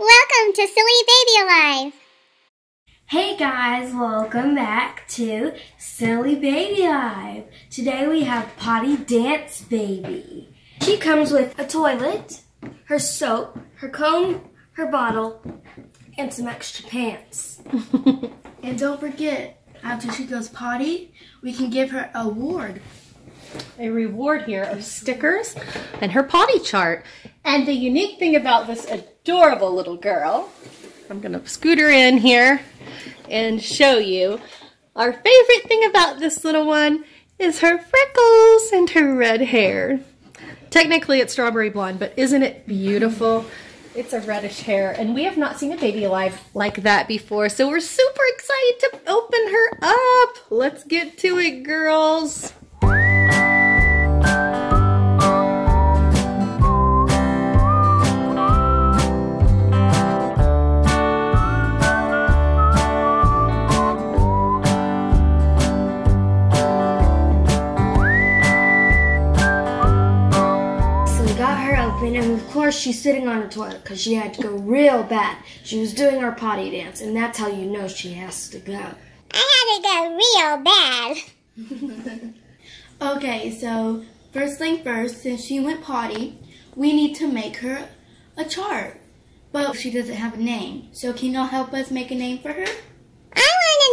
Welcome to Silly Baby Alive! Hey guys, welcome back to Silly Baby Alive! Today we have Potty Dance Baby. She comes with a toilet, her soap, her comb, her bottle, and some extra pants. And don't forget, after she goes potty, we can give her an award. A reward here of stickers and her potty chart. And the unique thing about this adorable little girl, I'm going to scoot her in here and show you. Our favorite thing about this little one is her freckles and her red hair. Technically it's strawberry blonde, but isn't it beautiful? It's a reddish hair, and we have not seen a baby alive like that before, so we're super excited to open her up. Let's get to it, girls. And of course she's sitting on her toilet because she had to go real bad. She was doing her potty dance, and that's how you know she has to go. I had to go real bad. Okay, so first thing first, since she went potty, we need to make her a chart. But she doesn't have a name, so can y'all help us make a name for her? I want a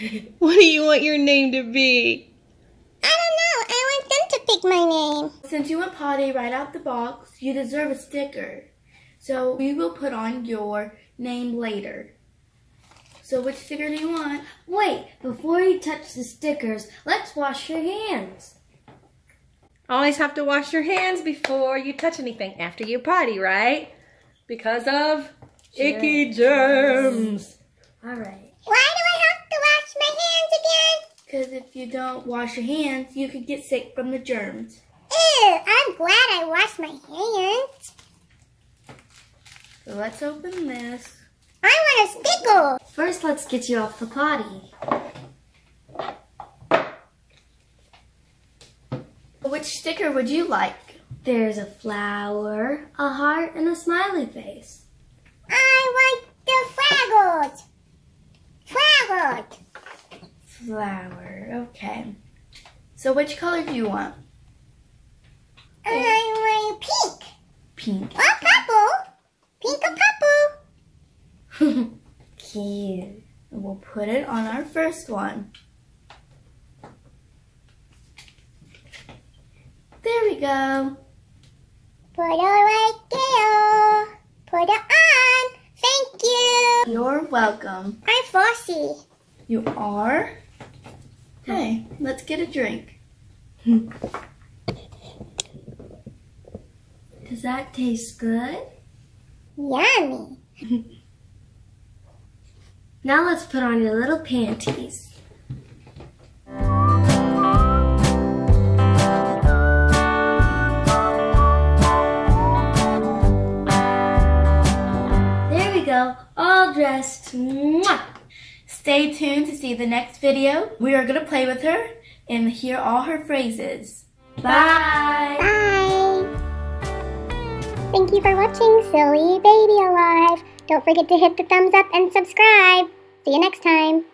name. What do you want your name to be? My name. Since you went potty right out the box, you deserve a sticker. So we will put on your name later. So which sticker do you want? Wait, before you touch the stickers, let's wash your hands. Always have to wash your hands before you touch anything after you potty, right? Because of icky germs. Alright. Why do I have to wash my hands again? Because if you don't wash your hands, you could get sick from the germs. Ew, I'm glad I washed my hands. So let's open this. I want a stickle. First, let's get you off the potty. Which sticker would you like? There's a flower, a heart, and a smiley face. I want the flowers. Flowers. Flower, okay. So which color do you want? I want pink. Pink. Or purple. Pink or purple. Cute. And we'll put it on our first one. There we go. Put it right there. Put it on. Thank you. You're welcome. I'm Flossy. You are? Hey, let's get a drink. Does that taste good? Yummy. Now let's put on your little panties. There we go, all dressed. Mwah! Stay tuned to see the next video. We are going to play with her and hear all her phrases. Bye! Bye! Thank you for watching Silly Baby Alive. Don't forget to hit the thumbs up and subscribe. See you next time.